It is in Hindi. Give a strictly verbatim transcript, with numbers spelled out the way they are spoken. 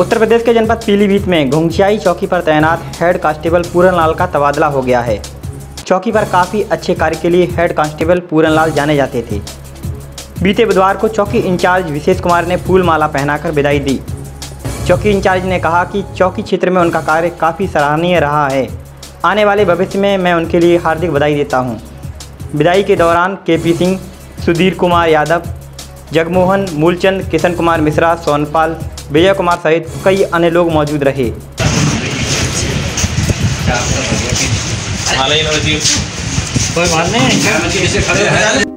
उत्तर प्रदेश के जनपद पीलीभीत में घुघियाई चौकी पर तैनात हेड कांस्टेबल पूरनलाल का तबादला हो गया है। चौकी पर काफ़ी अच्छे कार्य के लिए हेड कांस्टेबल पूरनलाल जाने जाते थे। बीते बुधवार को चौकी इंचार्ज विशेष कुमार ने फूल माला पहनाकर विदाई दी। चौकी इंचार्ज ने कहा कि चौकी क्षेत्र में उनका कार्य काफ़ी सराहनीय रहा है। आने वाले भविष्य में मैं उनके लिए हार्दिक बधाई देता हूं। विदाई के दौरान के पी सिंह, सुधीर कुमार यादव, जगमोहन, मूलचंद, किशन कुमार मिश्रा, सोनपाल, विजय कुमार सहित कई अन्य लोग मौजूद रहे। हाल ही में